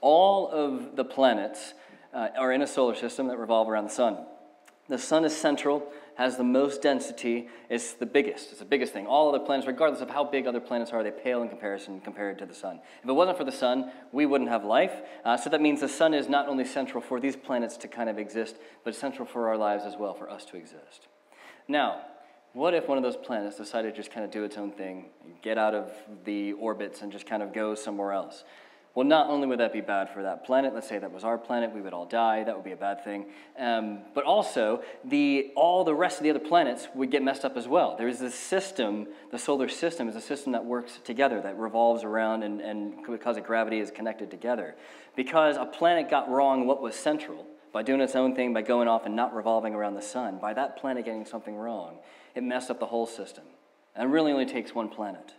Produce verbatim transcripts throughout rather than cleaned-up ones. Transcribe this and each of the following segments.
all of the planets uh, are in a solar system that revolve around the sun. The sun is central, has the most density, it's the biggest, it's the biggest thing. All other planets, regardless of how big other planets are, they pale in comparison compared to the sun. If it wasn't for the sun, we wouldn't have life. Uh, so that means the sun is not only central for these planets to kind of exist, but central for our lives as well, for us to exist. Now, what if one of those planets decided to just kind of do its own thing, and get out of the orbits and just kind of go somewhere else? Well, not only would that be bad for that planet, let's say that was our planet, we would all die, that would be a bad thing, um, but also the, all the rest of the other planets would get messed up as well. There is this system, the solar system is a system that works together, that revolves around and, and because of gravity is connected together. Because a planet got wrong what was central, by doing its own thing, by going off and not revolving around the sun, by that planet getting something wrong, it messed up the whole system. And it really only takes one planet.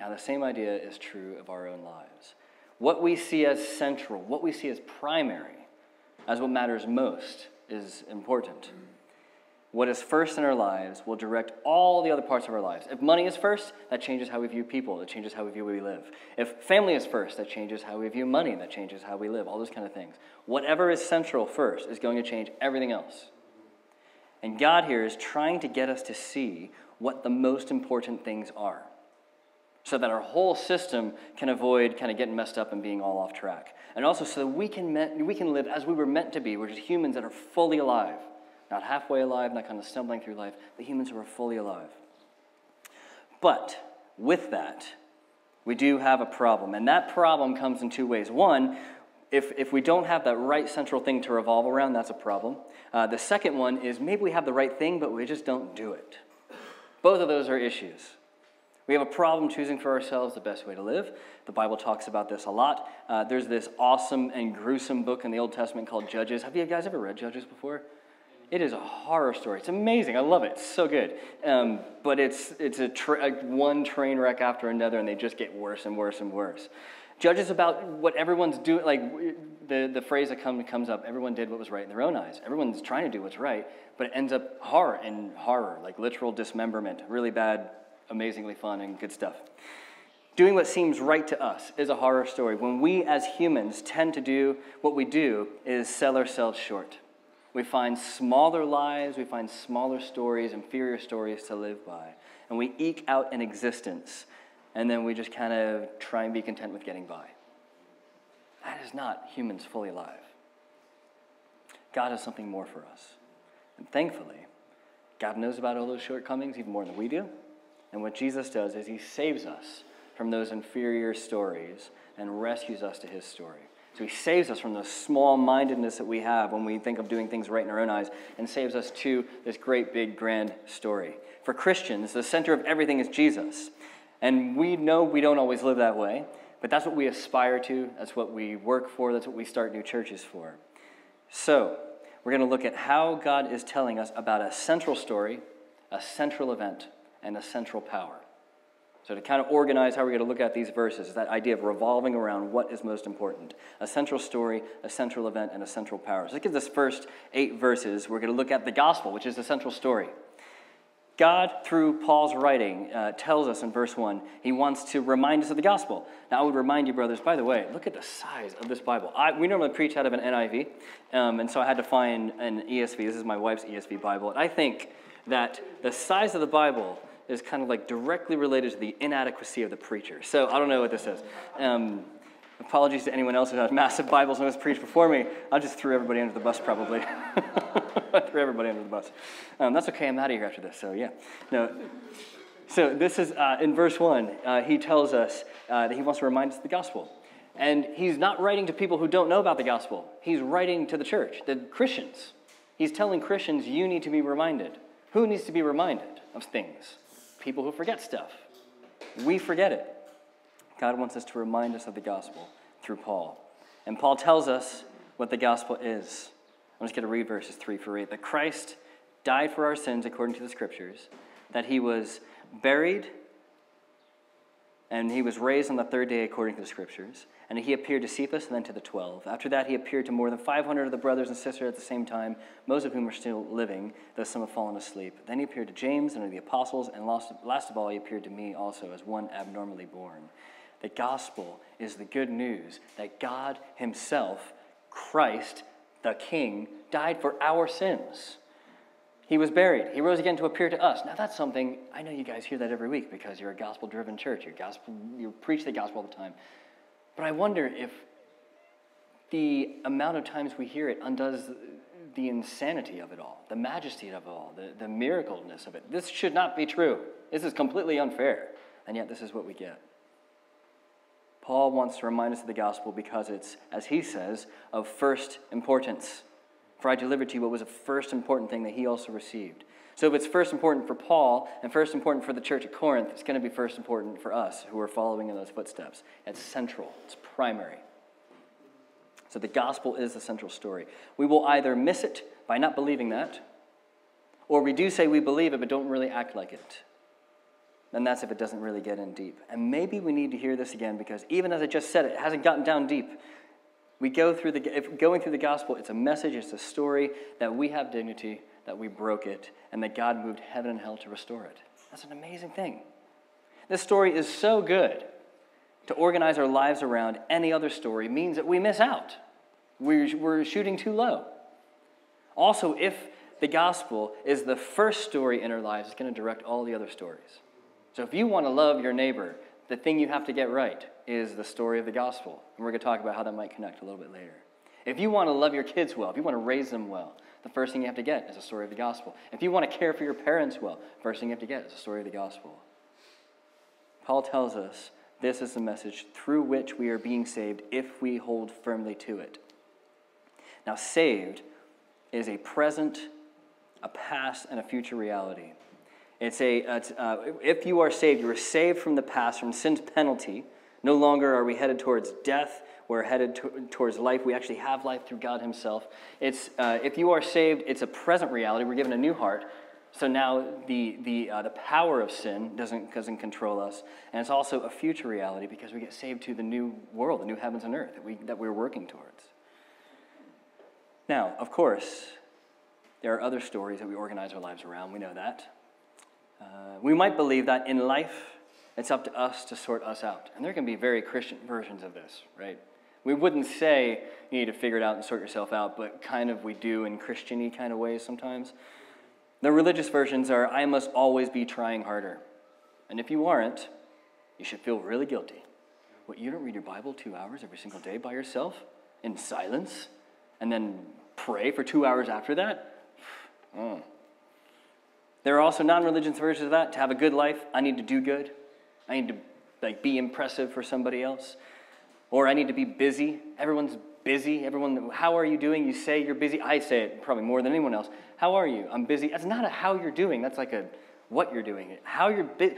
Now the same idea is true of our own lives. What we see as central, what we see as primary, as what matters most, is important. What is first in our lives will direct all the other parts of our lives. If money is first, that changes how we view people, that changes how we view where we live. If family is first, that changes how we view money, that changes how we live, all those kind of things. Whatever is central first is going to change everything else. And God here is trying to get us to see what the most important things are, so that our whole system can avoid kind of getting messed up and being all off track. And also so that we can, me we can live as we were meant to be, which is humans that are fully alive. Not halfway alive, not kind of stumbling through life, but humans who are fully alive. But with that, we do have a problem. And that problem comes in two ways. One, if, if we don't have that right central thing to revolve around, that's a problem. Uh, the second one is maybe we have the right thing, but we just don't do it. Both of those are issues. We have a problem choosing for ourselves the best way to live. The Bible talks about this a lot. Uh, there's this awesome and gruesome book in the Old Testament called Judges. Have you guys ever read Judges before? It is a horror story. It's amazing. I love it. It's so good. Um, but it's, it's a tra one train wreck after another, and they just get worse and worse and worse. Judges about what everyone's doing, like the, the phrase that come, comes up, everyone did what was right in their own eyes. Everyone's trying to do what's right, but it ends up horror and horror, like literal dismemberment, really bad, amazingly fun and good stuff. Doing what seems right to us is a horror story. When we as humans tend to do what we do is sell ourselves short. We find smaller lives, we find smaller stories, inferior stories to live by. And we eke out an existence, and then we just kind of try and be content with getting by. That is not humans fully alive. God has something more for us. And thankfully, God knows about all those shortcomings even more than we do. And what Jesus does is he saves us from those inferior stories and rescues us to his story. So he saves us from the small-mindedness that we have when we think of doing things right in our own eyes and saves us to this great, big, grand story. For Christians, the center of everything is Jesus. And we know we don't always live that way, but that's what we aspire to, that's what we work for, that's what we start new churches for. So we're going to look at how God is telling us about a central story, a central event, and a central power. So to kind of organize how we're going to look at these verses is that idea of revolving around what is most important. A central story, a central event, and a central power. So look at this first eight verses. We're going to look at the gospel, which is the central story. God, through Paul's writing, uh, tells us in verse one, he wants to remind us of the gospel. Now, I would remind you, brothers, by the way, look at the size of this Bible. I, we normally preach out of an N I V, um, and so I had to find an E S V. This is my wife's E S V Bible. And I think that the size of the Bible is kind of like directly related to the inadequacy of the preacher. So I don't know what this is. Um, apologies to anyone else who had massive Bibles and was preached before me. I just threw everybody under the bus probably. I threw everybody under the bus. Um, that's okay, I'm out of here after this, so yeah. No. So this is, uh, in verse one, uh, he tells us uh, that he wants to remind us of the gospel. And he's not writing to people who don't know about the gospel. He's writing to the church, the Christians. He's telling Christians, you need to be reminded. Who needs to be reminded of things? People who forget stuff. We forget it. God wants us to remind us of the gospel through Paul. And Paul tells us what the gospel is. I'm just going to read verses three through eight. That Christ died for our sins according to the scriptures, that he was buried, and he was raised on the third day according to the scriptures, and he appeared to Cephas and then to the twelve. After that, he appeared to more than five hundred of the brothers and sisters at the same time, most of whom are still living, though some have fallen asleep. Then he appeared to James and to the apostles, and last of all, he appeared to me also as one abnormally born. The gospel is the good news that God himself, Christ, the King, died for our sins. He was buried. He rose again to appear to us. Now that's something, I know you guys hear that every week because you're a gospel-driven church. You're gospel, you preach the gospel all the time. But I wonder if the amount of times we hear it undoes the insanity of it all, the majesty of it all, the, the miracleness of it. This should not be true. This is completely unfair. And yet this is what we get. Paul wants to remind us of the gospel because it's, as he says, of first importance. For I delivered to you what was the first important thing that he also received. So if it's first important for Paul and first important for the church at Corinth, it's going to be first important for us who are following in those footsteps. It's central. It's primary. So the gospel is the central story. We will either miss it by not believing that, or we do say we believe it but don't really act like it. And that's if it doesn't really get in deep. And maybe we need to hear this again because even as I just said, it hasn't gotten down deep. We go through the, if going through the gospel, it's a message, it's a story that we have dignity, that we broke it, and that God moved heaven and hell to restore it. That's an amazing thing. This story is so good to organize our lives around any other story means that we miss out. We're, we're shooting too low. Also, if the gospel is the first story in our lives, it's going to direct all the other stories. So if you want to love your neighbor, the thing you have to get right is the story of the gospel. And we're going to talk about how that might connect a little bit later. If you want to love your kids well, if you want to raise them well, the first thing you have to get is the story of the gospel. If you want to care for your parents well, the first thing you have to get is the story of the gospel. Paul tells us this is the message through which we are being saved if we hold firmly to it. Now, saved is a present, a past, and a future reality. It's a, it's, uh, if you are saved, you are saved from the past, from sin's penalty. No longer are we headed towards death. We're headed to, towards life. We actually have life through God himself. It's, uh, if you are saved, it's a present reality. We're given a new heart. So now the, the, uh, the power of sin doesn't, doesn't control us. And it's also a future reality because we get saved to the new world, the new heavens and earth that, we, that we're working towards. Now, of course, there are other stories that we organize our lives around. We know that. Uh, we might believe that in life, it's up to us to sort us out. And there can be very Christian versions of this, right? We wouldn't say you need to figure it out and sort yourself out, but kind of we do in Christian-y kind of ways sometimes. The religious versions are, I must always be trying harder. And if you aren't, you should feel really guilty. What, you don't read your Bible two hours every single day by yourself in silence and then pray for two hours after that? Mm. There are also non-religious versions of that. To have a good life, I need to do good. I need to like be impressive for somebody else. Or I need to be busy. Everyone's busy. Everyone, how are you doing? You say you're busy. I say it probably more than anyone else. How are you? I'm busy. That's not a how you're doing. That's like a what you're doing. How you're busy.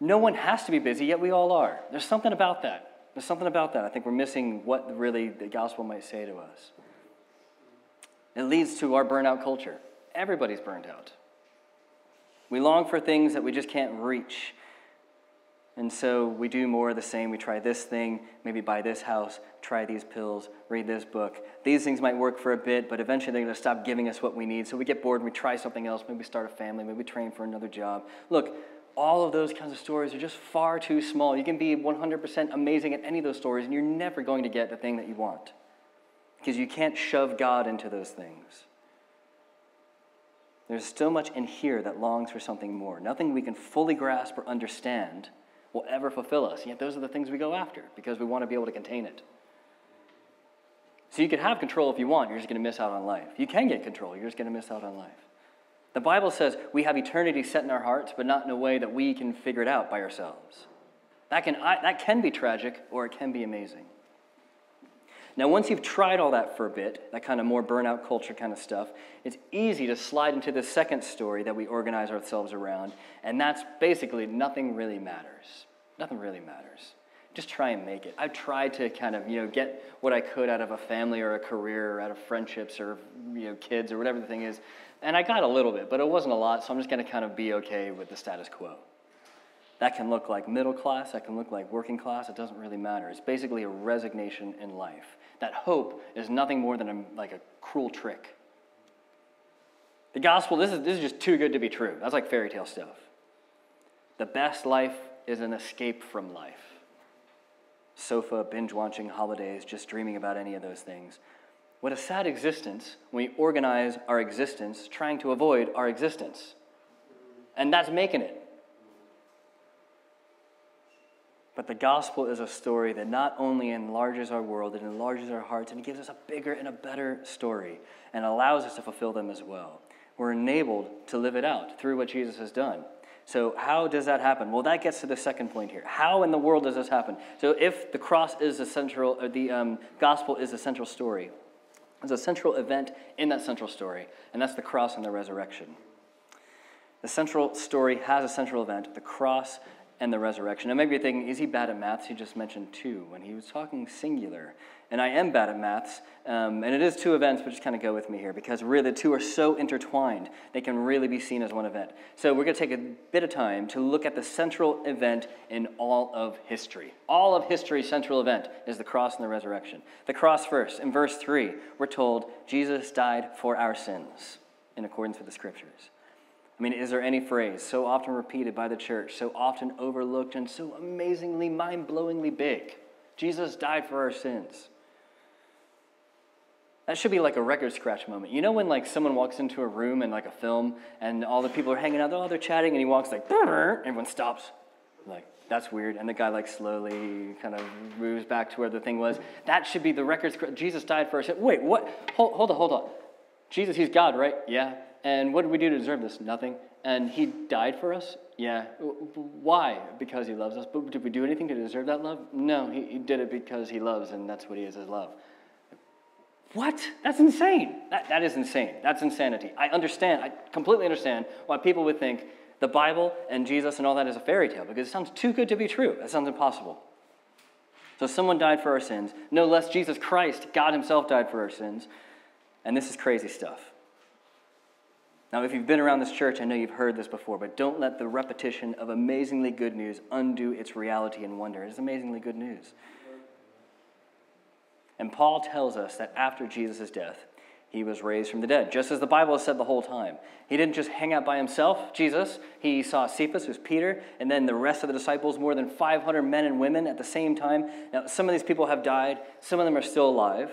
No one has to be busy, yet we all are. There's something about that. There's something about that. I think we're missing what really the gospel might say to us. It leads to our burnout culture. Everybody's burned out. We long for things that we just can't reach. And so we do more of the same. We try this thing, maybe buy this house, try these pills, read this book. These things might work for a bit, but eventually they're going to stop giving us what we need. So we get bored and we try something else. Maybe start a family, maybe train for another job. Look, all of those kinds of stories are just far too small. You can be one hundred percent amazing at any of those stories, and you're never going to get the thing that you want because you can't shove God into those things. There's so much in here that longs for something more. Nothing we can fully grasp or understand will ever fulfill us. Yet those are the things we go after because we want to be able to contain it. So you can have control if you want. You're just going to miss out on life. You can get control. You're just going to miss out on life. The Bible says we have eternity set in our hearts, but not in a way that we can figure it out by ourselves. That can, I, that can be tragic or it can be amazing. Now, once you've tried all that for a bit, that kind of more burnout culture kind of stuff, it's easy to slide into the second story that we organize ourselves around, and that's basically nothing really matters. Nothing really matters. Just try and make it. I've tried to kind of, you know, get what I could out of a family or a career or out of friendships or, you know, kids or whatever the thing is, and I got a little bit, but it wasn't a lot, so I'm just going to kind of be okay with the status quo. That can look like middle class, that can look like working class, it doesn't really matter. It's basically a resignation in life. That hope is nothing more than a, like a cruel trick. The gospel, this is, this is just too good to be true. That's like fairy tale stuff. The best life is an escape from life. sofa, binge-watching, holidays, just dreaming about any of those things. What a sad existence when we organize our existence trying to avoid our existence. And that's making it. But the gospel is a story that not only enlarges our world, it enlarges our hearts, and it gives us a bigger and a better story, and allows us to fulfill them as well. We're enabled to live it out through what Jesus has done. So how does that happen? Well, that gets to the second point here. How in the world does this happen? So if the cross is the central, or the um, gospel is the central story, there's a central event in that central story, and that's the cross and the resurrection. The central story has a central event, the cross and the resurrection. Now maybe you're thinking, is he bad at maths? He just mentioned two, and he was talking singular. And I am bad at maths, um, and it is two events, but just kind of go with me here, because really the two are so intertwined, they can really be seen as one event. So we're going to take a bit of time to look at the central event in all of history. All of history's central event is the cross and the resurrection. The cross first. In verse three, we're told Jesus died for our sins in accordance with the Scriptures. I mean, is there any phrase so often repeated by the church, so often overlooked, and so amazingly, mind-blowingly big? Jesus died for our sins. That should be like a record scratch moment. You know when like someone walks into a room in like a film and all the people are hanging out, oh, they're chatting, and he walks like, everyone stops. Like, that's weird. And the guy like slowly kind of moves back to where the thing was. That should be the record scratch. Jesus died for our sins. Wait, what? Hold, hold on, hold on. Jesus, he's God, right? Yeah. And what did we do to deserve this? Nothing. And he died for us? Yeah. Why? Because he loves us. But did we do anything to deserve that love? No, he, he did it because he loves, and that's what he is, his love. What? That's insane. That, that is insane. That's insanity. I understand. I completely understand why people would think the Bible and Jesus and all that is a fairy tale, because it sounds too good to be true. That sounds impossible. So someone died for our sins. No less, Jesus Christ, God himself, died for our sins. And this is crazy stuff. Now, if you've been around this church, I know you've heard this before, but don't let the repetition of amazingly good news undo its reality and wonder. It's amazingly good news. And Paul tells us that after Jesus' death, he was raised from the dead, just as the Bible has said the whole time. He didn't just hang out by himself, Jesus. He saw Cephas, who's Peter, and then the rest of the disciples, more than five hundred men and women at the same time. Now, some of these people have died. Some of them are still alive.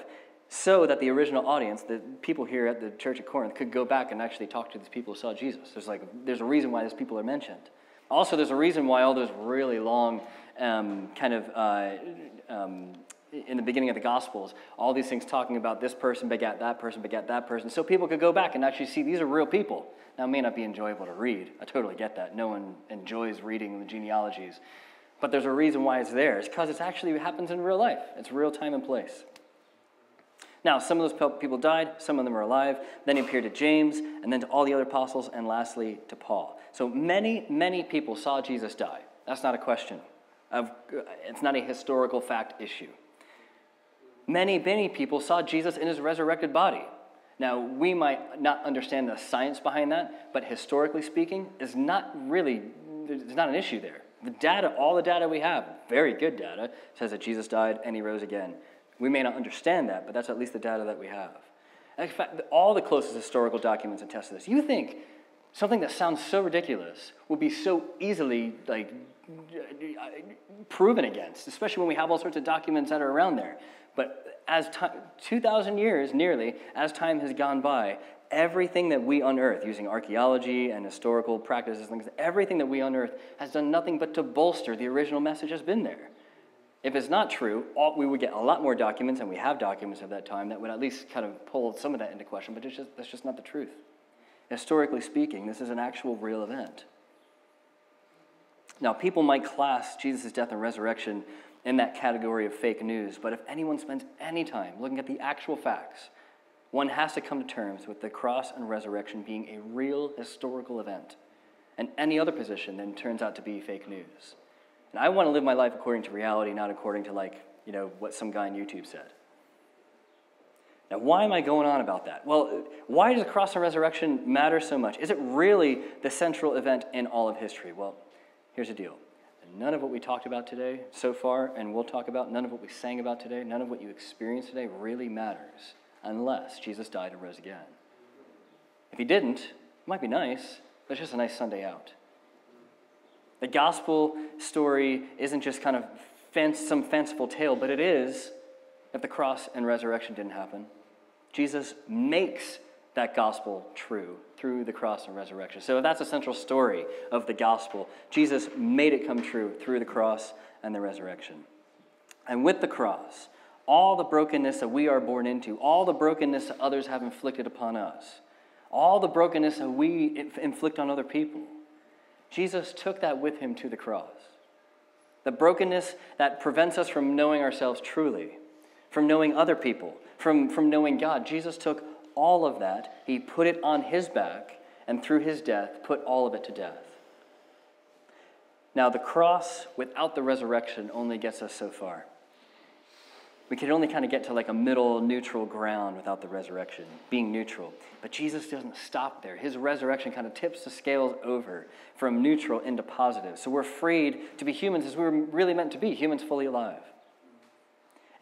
So that the original audience, the people here at the church at Corinth, could go back and actually talk to these people who saw Jesus. There's like, there's a reason why these people are mentioned. Also, there's a reason why all those really long um, kind of, uh, um, in the beginning of the Gospels, all these things talking about this person begat that person begat that person, so people could go back and actually see these are real people. Now, it may not be enjoyable to read. I totally get that. No one enjoys reading the genealogies. But there's a reason why it's there. It's because it actually happens in real life. It's real time and place. Now, some of those people died, some of them are alive, then he appeared to James, and then to all the other apostles, and lastly to Paul. So many, many people saw Jesus die. That's not a question. It's not a historical fact issue. Many, many people saw Jesus in his resurrected body. Now, we might not understand the science behind that, but historically speaking, it's not really, there's not an issue there. The data, all the data we have, very good data, says that Jesus died and he rose again. We may not understand that, but that's at least the data that we have. In fact, all the closest historical documents attest to this. You think something that sounds so ridiculous would be so easily like proven against, especially when we have all sorts of documents that are around there. But as time, two thousand years nearly, as time has gone by, everything that we unearth, using archaeology and historical practices, things, everything that we unearth has done nothing but to bolster the original message that's been there. If it's not true, all, we would get a lot more documents, and we have documents of that time that would at least kind of pull some of that into question, but it's just, that's just not the truth. Historically speaking, this is an actual real event. Now, people might class Jesus' death and resurrection in that category of fake news, but if anyone spends any time looking at the actual facts, one has to come to terms with the cross and resurrection being a real historical event, and any other position then turns out to be fake news. And I want to live my life according to reality, not according to, like, you know, what some guy on YouTube said. Now, why am I going on about that? Well, why does the cross and resurrection matter so much? Is it really the central event in all of history? Well, here's the deal. None of what we talked about today so far, and we'll talk about, none of what we sang about today, none of what you experienced today really matters unless Jesus died and rose again. If he didn't, it might be nice, but it's just a nice Sunday out. The gospel story isn't just kind of fancy, some fanciful tale, but it is if the cross and resurrection didn't happen. Jesus makes that gospel true through the cross and resurrection. So that's a central story of the gospel. Jesus made it come true through the cross and the resurrection. And with the cross, all the brokenness that we are born into, all the brokenness that others have inflicted upon us, all the brokenness that we inflict on other people, Jesus took that with him to the cross. The brokenness that prevents us from knowing ourselves truly, from knowing other people, from, from knowing God. Jesus took all of that, he put it on his back, and through his death, put all of it to death. Now, the cross without the resurrection only gets us so far. We can only kind of get to like a middle, neutral ground without the resurrection, being neutral. But Jesus doesn't stop there. His resurrection kind of tips the scales over from neutral into positive. So we're freed to be humans as we were really meant to be, humans fully alive.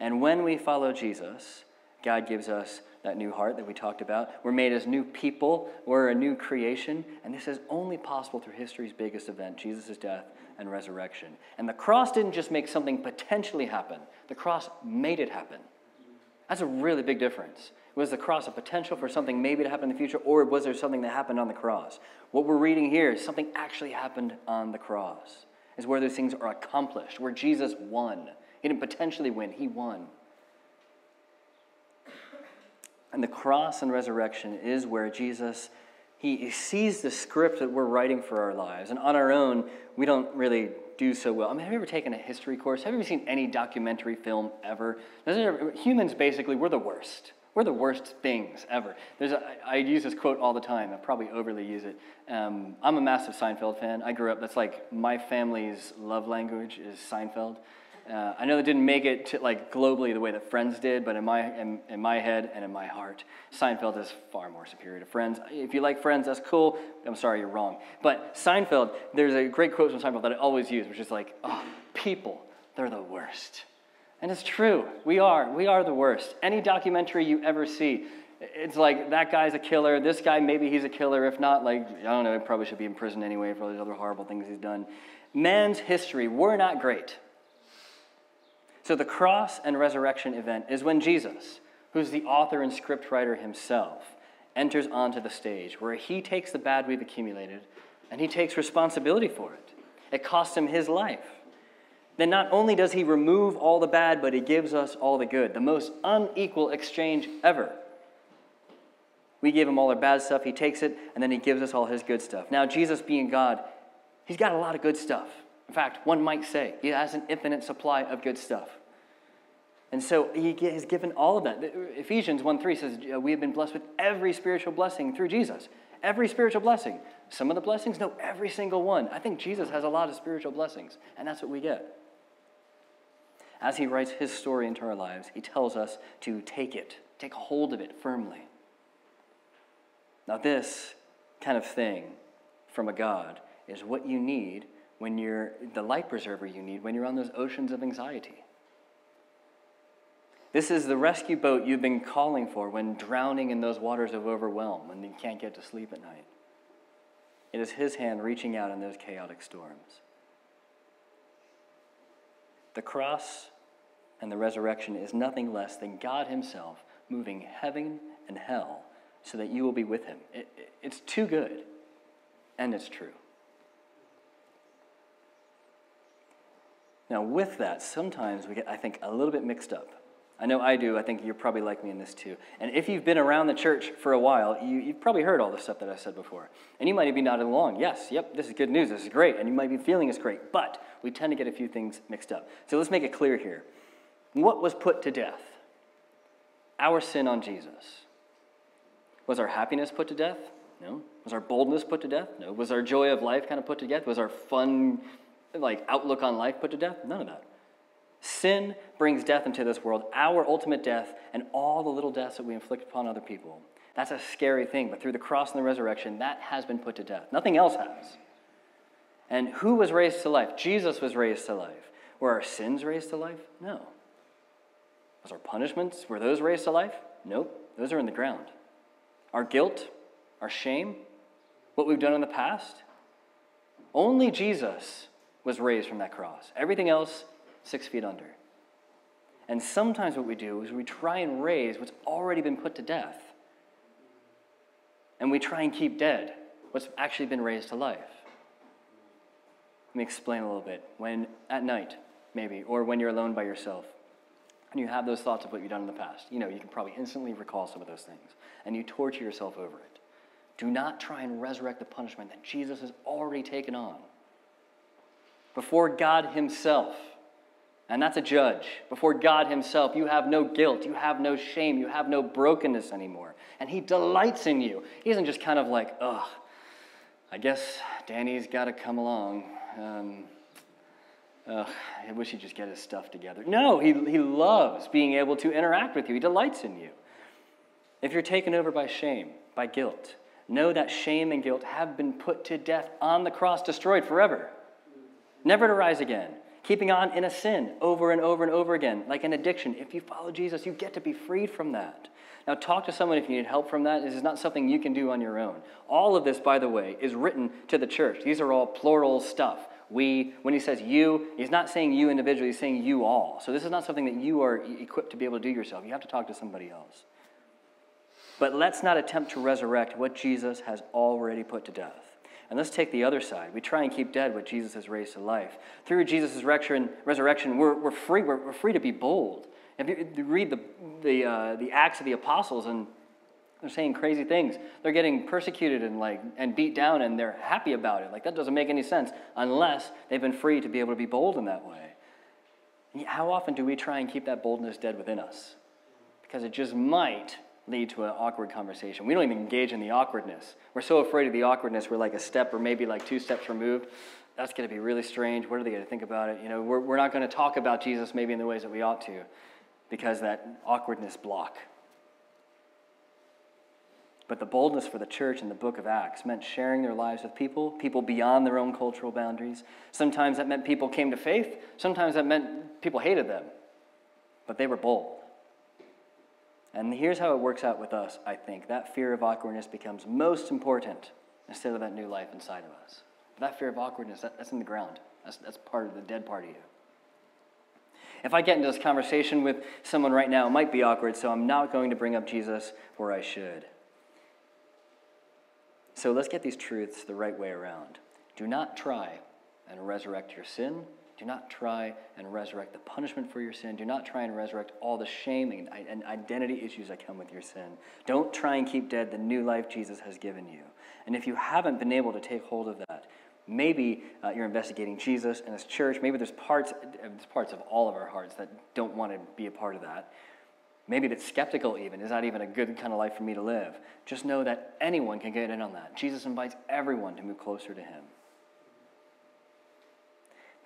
And when we follow Jesus, God gives us that new heart that we talked about. We're made as new people. We're a new creation. And this is only possible through history's biggest event, Jesus' death and resurrection. And the cross didn't just make something potentially happen. The cross made it happen. That's a really big difference. Was the cross a potential for something maybe to happen in the future, or was there something that happened on the cross? What we're reading here is something actually happened on the cross. It's where those things are accomplished, where Jesus won. He didn't potentially win. He won. And the cross and resurrection is where Jesus He sees the script that we're writing for our lives. And on our own, we don't really do so well. I mean, have you ever taken a history course? Have you ever seen any documentary film ever? Ever humans, basically, we're the worst. We're the worst things ever. There's a, I, I use this quote all the time. I probably overly use it. Um, I'm a massive Seinfeld fan. I grew up, that's like my family's love language is Seinfeld. Uh, I know that didn't make it to, like, globally the way that Friends did, but in my in, in my head and in my heart, Seinfeld is far more superior to Friends. If you like Friends, that's cool. I'm sorry, you're wrong. But Seinfeld, there's a great quote from Seinfeld that I always use, which is like, oh, people, they're the worst. And it's true. We are. We are the worst. Any documentary you ever see, it's like, that guy's a killer. This guy, maybe he's a killer. If not, like, I don't know, he probably should be in prison anyway for all these other horrible things he's done. Man's history, we're not great. So the cross and resurrection event is when Jesus, who's the author and script writer himself, enters onto the stage where he takes the bad we've accumulated and he takes responsibility for it. It costs him his life. Then not only does he remove all the bad, but he gives us all the good, the most unequal exchange ever. We give him all our bad stuff, he takes it, and then he gives us all his good stuff. Now, Jesus being God, he's got a lot of good stuff. In fact, one might say he has an infinite supply of good stuff. And so he has given all of that. Ephesians one three says we have been blessed with every spiritual blessing through Jesus. Every spiritual blessing. Some of the blessings? No, every single one. I think Jesus has a lot of spiritual blessings, and that's what we get. As he writes his story into our lives, he tells us to take it, take hold of it firmly. Now, this kind of thing from a God is what you need when you're the life preserver you need when you're on those oceans of anxiety. This is the rescue boat you've been calling for when drowning in those waters of overwhelm, when you can't get to sleep at night. It is his hand reaching out in those chaotic storms. The cross and the resurrection is nothing less than God himself moving heaven and hell so that you will be with him. It, it, it's too good, and it's true. Now, with that, sometimes we get, I think, a little bit mixed up. I know I do. I think you're probably like me in this, too. And if you've been around the church for a while, you, you've probably heard all the stuff that I said before. And you might be nodding along. Yes, yep, this is good news. This is great. And you might be feeling it's great. But we tend to get a few things mixed up. So let's make it clear here. What was put to death? Our sin on Jesus. Was our happiness put to death? No. Was our boldness put to death? No. Was our joy of life kind of put to death? Was our fun, like, outlook on life put to death? None of that. Sin brings death into this world, our ultimate death, and all the little deaths that we inflict upon other people. That's a scary thing, but through the cross and the resurrection, that has been put to death. Nothing else has. And who was raised to life? Jesus was raised to life. Were our sins raised to life? No. Was our punishments, were those raised to life? Nope. Those are in the ground. Our guilt, our shame, what we've done in the past? Only Jesus was raised from that cross. Everything else, six feet under. And sometimes what we do is we try and raise what's already been put to death. And we try and keep dead what's actually been raised to life. Let me explain a little bit. When at night, maybe, or when you're alone by yourself, and you have those thoughts of what you've done in the past, you know, you can probably instantly recall some of those things, and you torture yourself over it. Do not try and resurrect the punishment that Jesus has already taken on before God himself. And that's a judge. Before God himself, you have no guilt, you have no shame, you have no brokenness anymore. And he delights in you. He isn't just kind of like, ugh, I guess Danny's got to come along. Um, ugh, I wish he'd just get his stuff together. No, he, he loves being able to interact with you. He delights in you. If you're taken over by shame, by guilt, know that shame and guilt have been put to death on the cross, destroyed forever, never to rise again. Keeping on in a sin over and over and over again, like an addiction. If you follow Jesus, you get to be freed from that. Now, talk to someone if you need help from that. This is not something you can do on your own. All of this, by the way, is written to the church. These are all plural stuff. We, when he says you, he's not saying you individually, he's saying you all. So this is not something that you are equipped to be able to do yourself. You have to talk to somebody else. But let's not attempt to resurrect what Jesus has already put to death. And let's take the other side. We try and keep dead what Jesus has raised to life. Through Jesus' resurrection, we're, we're free. We're, we're free to be bold. If you read the, the, uh, the Acts of the Apostles, and they're saying crazy things. They're getting persecuted and, like, and beat down, and they're happy about it. Like, that doesn't make any sense unless they've been free to be able to be bold in that way. How often do we try and keep that boldness dead within us? Because it just might lead to an awkward conversation. We don't even engage in the awkwardness. We're so afraid of the awkwardness, we're like a step or maybe like two steps removed. That's gonna be really strange. What are they gonna think about it? You know, we're, we're not gonna talk about Jesus maybe in the ways that we ought to because that awkwardness block. But the boldness for the church in the book of Acts meant sharing their lives with people, people beyond their own cultural boundaries. Sometimes that meant people came to faith. Sometimes that meant people hated them, but they were bold. And here's how it works out with us, I think. That fear of awkwardness becomes most important instead of that new life inside of us. That fear of awkwardness, that, that's in the ground. That's, that's part of the dead part of you. If I get into this conversation with someone right now, it might be awkward, so I'm not going to bring up Jesus where I should. So let's get these truths the right way around. Do not try and resurrect your sin. Do not try and resurrect the punishment for your sin. Do not try and resurrect all the shame and, and identity issues that come with your sin. Don't try and keep dead the new life Jesus has given you. And if you haven't been able to take hold of that, maybe uh, you're investigating Jesus and his church. Maybe there's parts, there's parts of all of our hearts that don't want to be a part of that. Maybe that's skeptical even. Is that even a good kind of life for me to live? Just know that anyone can get in on that. Jesus invites everyone to move closer to him.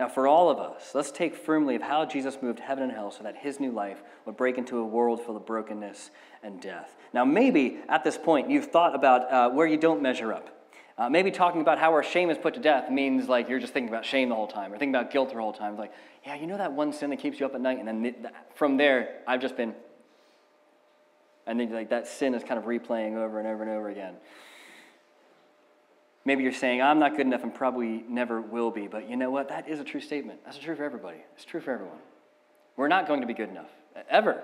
Now, for all of us, let's take firmly of how Jesus moved heaven and hell so that his new life would break into a world full of brokenness and death. Now, maybe at this point you've thought about uh, where you don't measure up. Uh, maybe talking about how our shame is put to death means like you're just thinking about shame the whole time or thinking about guilt the whole time. Like, yeah, you know that one sin that keeps you up at night? And then the, the, from there, I've just been... And then like that sin is kind of replaying over and over and over again. Maybe you're saying, I'm not good enough and probably never will be. But you know what? That is a true statement. That's true for everybody. It's true for everyone. We're not going to be good enough, ever.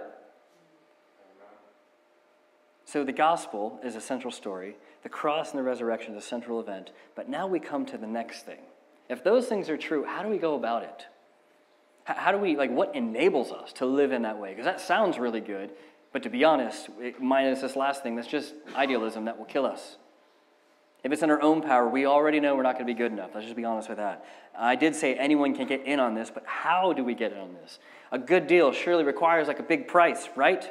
So the gospel is a central story. The cross and the resurrection is a central event. But now we come to the next thing. If those things are true, how do we go about it? How do we, like, what enables us to live in that way? Because that sounds really good. But to be honest, it, minus this last thing, that's just idealism that will kill us. If it's in our own power, we already know we're not going to be good enough. Let's just be honest with that. I did say anyone can get in on this, but how do we get in on this? A good deal surely requires like a big price, right?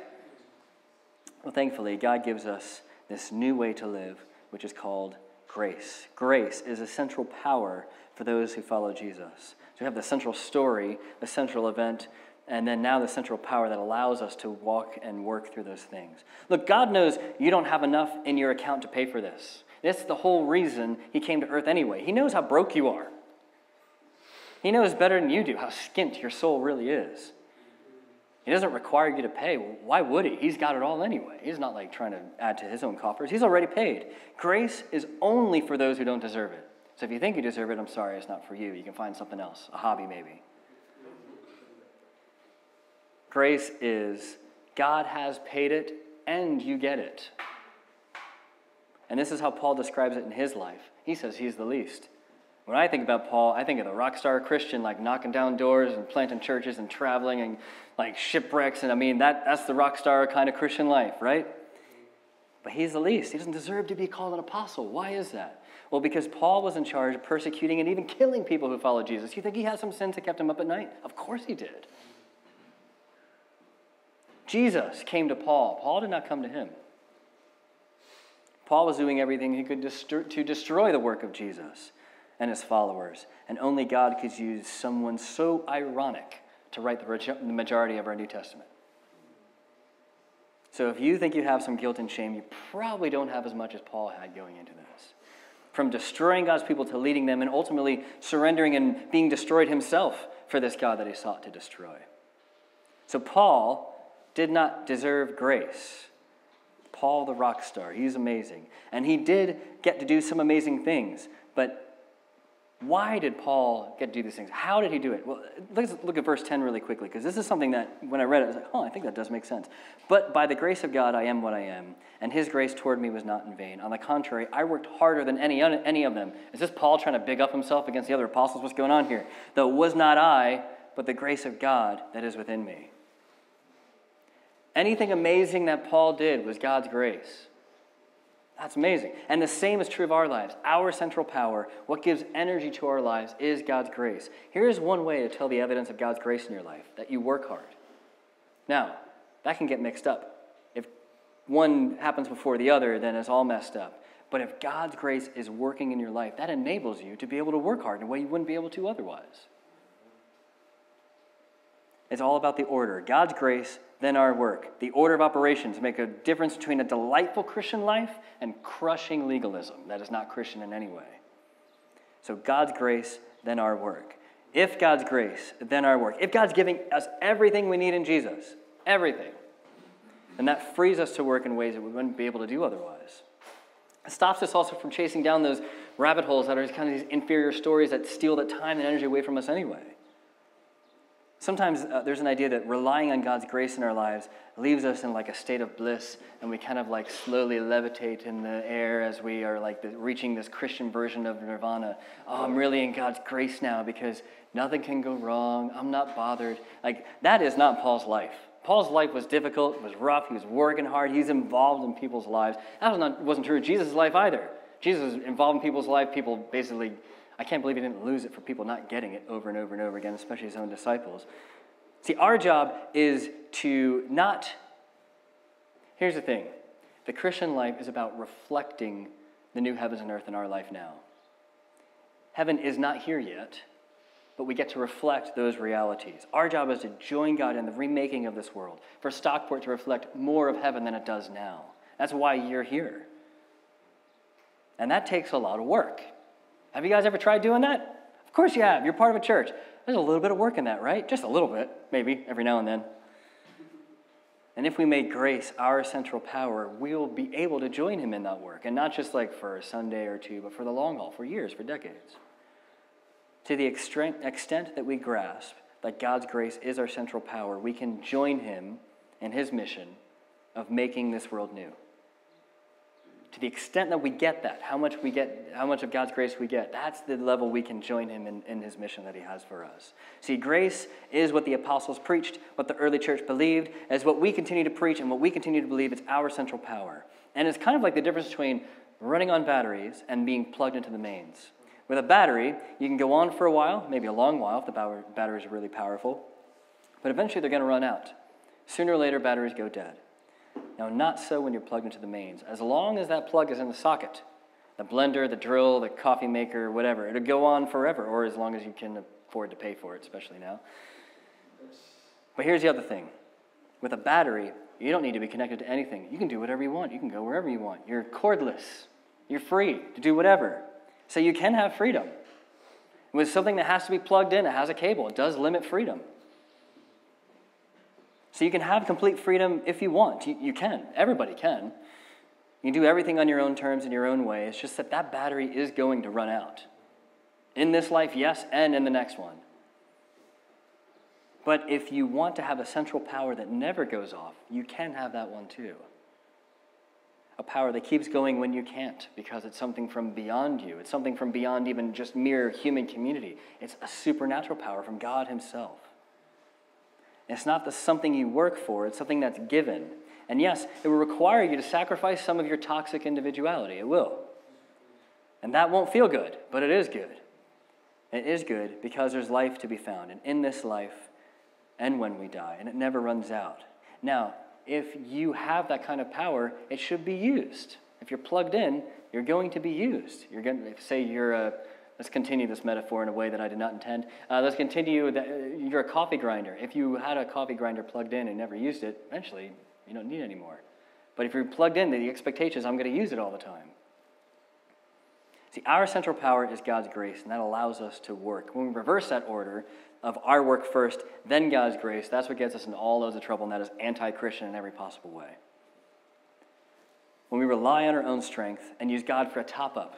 Well, thankfully, God gives us this new way to live, which is called grace. Grace is a central power for those who follow Jesus. So we have the central story, the central event, and then now the central power that allows us to walk and work through those things. Look, God knows you don't have enough in your account to pay for this. That's the whole reason he came to earth anyway. He knows how broke you are. He knows better than you do how skint your soul really is. He doesn't require you to pay. Why would he? He's got it all anyway. He's not like trying to add to his own coffers. He's already paid. Grace is only for those who don't deserve it. So if you think you deserve it, I'm sorry, it's not for you. You can find something else, a hobby maybe. Grace is God has paid it and you get it. And this is how Paul describes it in his life. He says he's the least. When I think about Paul, I think of the rock star Christian, like knocking down doors and planting churches and traveling and like shipwrecks. And I mean, that, that's the rock star kind of Christian life, right? But he's the least. He doesn't deserve to be called an apostle. Why is that? Well, because Paul was in charge of persecuting and even killing people who followed Jesus. You think he had some sins that kept him up at night? Of course he did. Jesus came to Paul. Paul did not come to him. Paul was doing everything he could to destroy the work of Jesus and his followers, and only God could use someone so ironic to write the majority of our New Testament. So if you think you have some guilt and shame, you probably don't have as much as Paul had going into this. From destroying God's people to leading them and ultimately surrendering and being destroyed himself for this God that he sought to destroy. So Paul did not deserve grace. Paul the rock star, he's amazing. And he did get to do some amazing things, but why did Paul get to do these things? How did he do it? Well, let's look at verse ten really quickly, because this is something that when I read it, I was like, oh, I think that does make sense. But by the grace of God, I am what I am, and his grace toward me was not in vain. On the contrary, I worked harder than any, any of them. Is this Paul trying to big up himself against the other apostles? What's going on here? Though it was not I, but the grace of God that is within me. Anything amazing that Paul did was God's grace. That's amazing. And the same is true of our lives. Our central power, what gives energy to our lives, is God's grace. Here's one way to tell the evidence of God's grace in your life, that you work hard. Now, that can get mixed up. If one happens before the other, then it's all messed up. But if God's grace is working in your life, that enables you to be able to work hard in a way you wouldn't be able to otherwise. It's all about the order. God's grace, then our work. The order of operations make a difference between a delightful Christian life and crushing legalism that is not Christian in any way. So God's grace, then our work. If God's grace, then our work. If God's giving us everything we need in Jesus, everything, then that frees us to work in ways that we wouldn't be able to do otherwise. It stops us also from chasing down those rabbit holes that are kind of these inferior stories that steal the time and energy away from us anyway. Sometimes uh, there's an idea that relying on God's grace in our lives leaves us in like a state of bliss, and we kind of like slowly levitate in the air as we are like the, reaching this Christian version of nirvana. Oh, I'm really in God's grace now because nothing can go wrong. I'm not bothered. Like, that is not Paul's life. Paul's life was difficult, was rough, he was working hard, he's involved in people's lives. That was not, wasn't true of Jesus' life either. Jesus was involved in people's life, people basically... I can't believe he didn't lose it for people not getting it over and over and over again, especially his own disciples. See, our job is to not... Here's the thing. The Christian life is about reflecting the new heavens and earth in our life now. Heaven is not here yet, but we get to reflect those realities. Our job is to join God in the remaking of this world, for Stockport to reflect more of heaven than it does now. That's why you're here. And that takes a lot of work. Have you guys ever tried doing that? Of course you have. You're part of a church. There's a little bit of work in that, right? Just a little bit, maybe, every now and then. And if we make grace our central power, we'll be able to join him in that work. And not just like for a Sunday or two, but for the long haul, for years, for decades. To the extent that we grasp that God's grace is our central power, we can join him in his mission of making this world new. To the extent that we get that, how much we get, how much of God's grace we get, that's the level we can join him in, in his mission that he has for us. See, grace is what the apostles preached, what the early church believed, as what we continue to preach and what we continue to believe. It's our central power. And it's kind of like the difference between running on batteries and being plugged into the mains. With a battery, you can go on for a while, maybe a long while if the batteries are really powerful, but eventually they're going to run out. Sooner or later, batteries go dead. Now, not so when you're plugged into the mains. As long as that plug is in the socket, the blender, the drill, the coffee maker, whatever, it'll go on forever, or as long as you can afford to pay for it, especially now. But here's the other thing. With a battery, you don't need to be connected to anything. You can do whatever you want. You can go wherever you want. You're cordless. You're free to do whatever. So you can have freedom. With something that has to be plugged in, it has a cable. It does limit freedom. So you can have complete freedom if you want. You, you can. Everybody can. You can do everything on your own terms, in your own way. It's just that that battery is going to run out. In this life, yes, and in the next one. But if you want to have a central power that never goes off, you can have that one too. A power that keeps going when you can't, because it's something from beyond you. It's something from beyond even just mere human community. It's a supernatural power from God himself. And it's not the something you work for, it's something that's given. And yes, it will require you to sacrifice some of your toxic individuality. It will. And that won't feel good, but it is good. It is good because there's life to be found, and in this life and when we die, and it never runs out. Now, if you have that kind of power, it should be used. If you're plugged in, you're going to be used. You're going to say you're a, let's continue this metaphor in a way that I did not intend. Uh, let's continue that you're a coffee grinder. If you had a coffee grinder plugged in and never used it, eventually you don't need it anymore. But if you're plugged in, the expectation is I'm going to use it all the time. See, our central power is God's grace, and that allows us to work. When we reverse that order of our work first, then God's grace, that's what gets us in all loads of trouble, and that is anti-Christian in every possible way. When we rely on our own strength and use God for a top-up,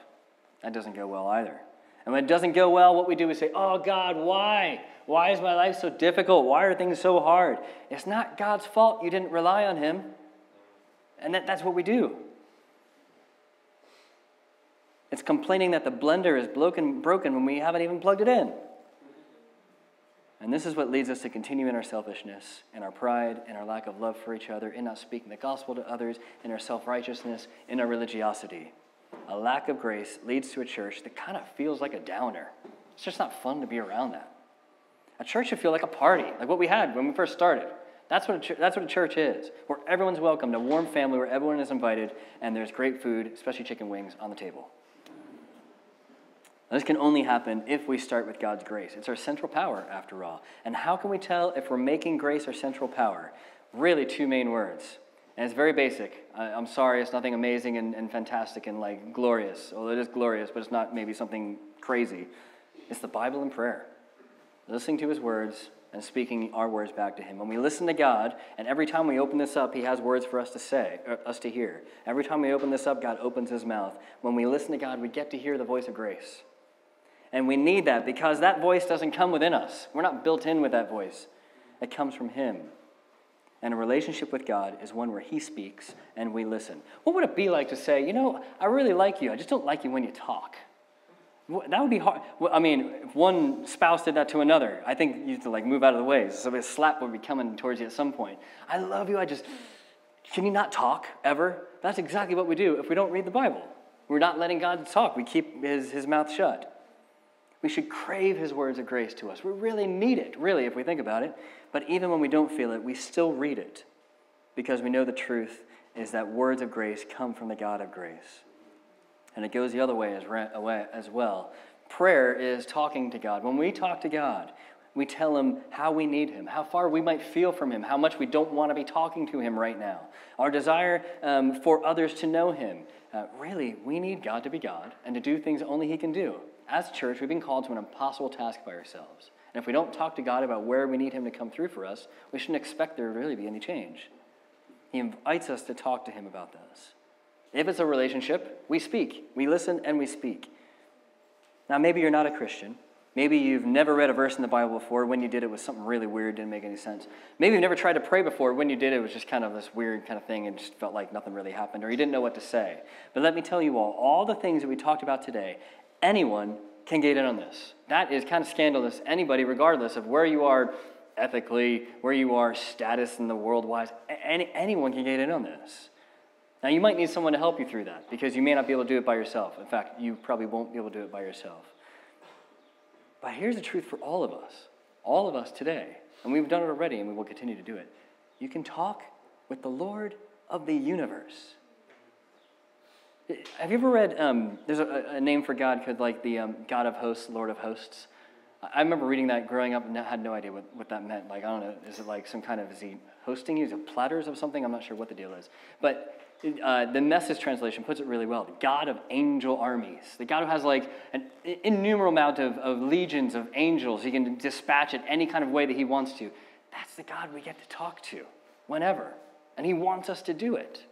that doesn't go well either. And when it doesn't go well, what we do is say, oh, God, why? Why is my life so difficult? Why are things so hard? It's not God's fault you didn't rely on him. And that, that's what we do. It's complaining that the blender is broken, broken when we haven't even plugged it in. And this is what leads us to continue in our selfishness, in our pride, in our lack of love for each other, in not speaking the gospel to others, in our self-righteousness, in our religiosity. A lack of grace leads to a church that kind of feels like a downer. It's just not fun to be around that. A church should feel like a party, like what we had when we first started. That's what, a that's what a church is, where everyone's welcome, a warm family where everyone is invited, and there's great food, especially chicken wings, on the table. This can only happen if we start with God's grace. It's our central power, after all. And how can we tell if we're making grace our central power? Really, two main words. And it's very basic. I, I'm sorry, it's nothing amazing and, and fantastic and, like, glorious. Although it is glorious, but it's not maybe something crazy. It's the Bible and prayer. Listening to his words and speaking our words back to him. When we listen to God, and every time we open this up, he has words for us to say, us to hear. Every time we open this up, God opens his mouth. When we listen to God, we get to hear the voice of grace. And we need that because that voice doesn't come within us. We're not built in with that voice. It comes from him. And a relationship with God is one where he speaks and we listen. What would it be like to say, you know, I really like you. I just don't like you when you talk. That would be hard. I mean, if one spouse did that to another, I think you have to, like, move out of the way. So a slap would be coming towards you at some point. I love you. I just, can you not talk ever? That's exactly what we do if we don't read the Bible. We're not letting God talk. We keep his, his mouth shut. We should crave his words of grace to us. We really need it, really, if we think about it. But even when we don't feel it, we still read it because we know the truth is that words of grace come from the God of grace. And it goes the other way as well. Prayer is talking to God. When we talk to God, we tell him how we need him, how far we might feel from him, how much we don't want to be talking to him right now, our desire um, for others to know him. Uh, really, we need God to be God and to do things only he can do. As a church, we've been called to an impossible task by ourselves. And if we don't talk to God about where we need him to come through for us, we shouldn't expect there to really be any change. He invites us to talk to him about this. If it's a relationship, we speak. We listen and we speak. Now, maybe you're not a Christian. Maybe you've never read a verse in the Bible before. When you did, it was something really weird, didn't make any sense. Maybe you've never tried to pray before. When you did, it was just kind of this weird kind of thing and just felt like nothing really happened, or you didn't know what to say. But let me tell you all, all the things that we talked about today, anyone can get in on this. That is kind of scandalous. Anybody, regardless of where you are ethically, where you are status in the world-wise, any, anyone can get in on this. Now, you might need someone to help you through that because you may not be able to do it by yourself. In fact, you probably won't be able to do it by yourself. But here's the truth for all of us, all of us today, and we've done it already and we will continue to do it. You can talk with the Lord of the universe. Have you ever read, um, there's a, a name for God called, like, the um, God of hosts, Lord of hosts. I remember reading that growing up and had no idea what, what that meant. Like, I don't know, is it like some kind of, is he hosting you? Is it platters of something? I'm not sure what the deal is. But uh, the Message translation puts it really well. The God of angel armies. The God who has, like, an innumerable amount of, of legions of angels. He can dispatch it any kind of way that he wants to. That's the God we get to talk to whenever. And he wants us to do it.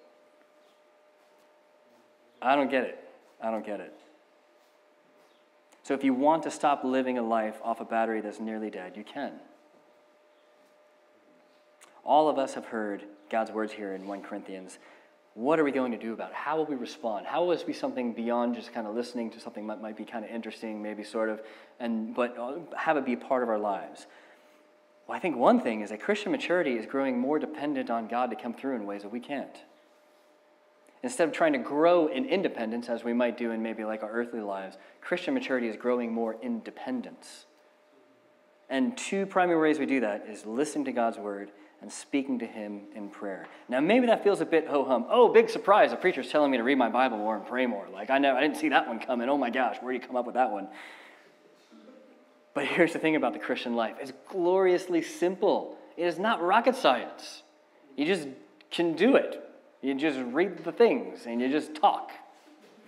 I don't get it. I don't get it. So if you want to stop living a life off a battery that's nearly dead, you can. All of us have heard God's words here in First Corinthians. What are we going to do about it? How will we respond? How will this be something beyond just kind of listening to something that might be kind of interesting, maybe sort of, and but have it be part of our lives? Well, I think one thing is that Christian maturity is growing more dependent on God to come through in ways that we can't. Instead of trying to grow in independence, as we might do in maybe like our earthly lives, Christian maturity is growing more independence. And two primary ways we do that is listening to God's word and speaking to him in prayer. Now, maybe that feels a bit ho-hum. Oh, big surprise, a preacher's telling me to read my Bible more and pray more. Like, I never, I didn't see that one coming. Oh, my gosh, where do you come up with that one? But here's the thing about the Christian life. It's gloriously simple. It is not rocket science. You just can do it. You just read the things, and you just talk.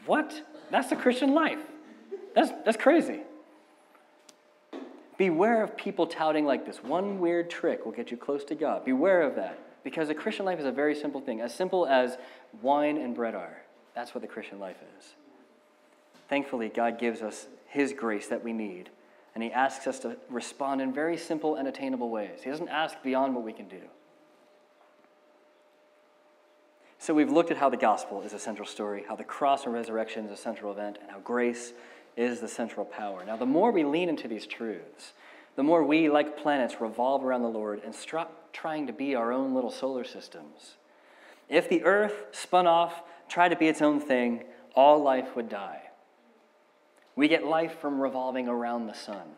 What? That's the Christian life. That's, that's crazy. Beware of people touting like this. One weird trick will get you close to God. Beware of that, because the Christian life is a very simple thing, as simple as wine and bread are. That's what the Christian life is. Thankfully, God gives us his grace that we need, and he asks us to respond in very simple and attainable ways. He doesn't ask beyond what we can do. So we've looked at how the gospel is a central story, how the cross and resurrection is a central event, and how grace is the central power. Now, the more we lean into these truths, the more we, like planets, revolve around the Lord and stop trying to be our own little solar systems. If the earth spun off, tried to be its own thing, all life would die. We get life from revolving around the sun.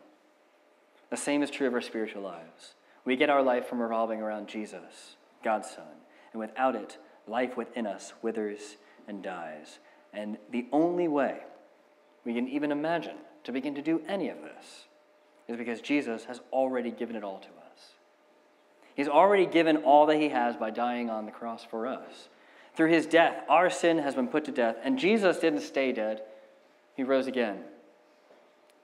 The same is true of our spiritual lives. We get our life from revolving around Jesus, God's Son, and without it, life within us withers and dies. And the only way we can even imagine to begin to do any of this is because Jesus has already given it all to us. He's already given all that he has by dying on the cross for us. Through his death, our sin has been put to death, and Jesus didn't stay dead. He rose again.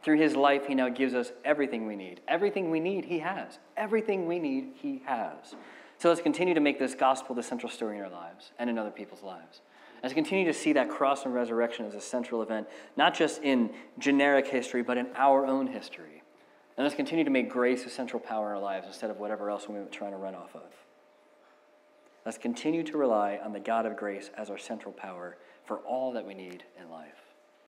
Through his life, he now gives us everything we need. Everything we need, he has. Everything we need, he has. So let's continue to make this gospel the central story in our lives and in other people's lives. Let's continue to see that cross and resurrection as a central event, not just in generic history, but in our own history. And let's continue to make grace a central power in our lives instead of whatever else we're trying to run off of. Let's continue to rely on the God of grace as our central power for all that we need in life.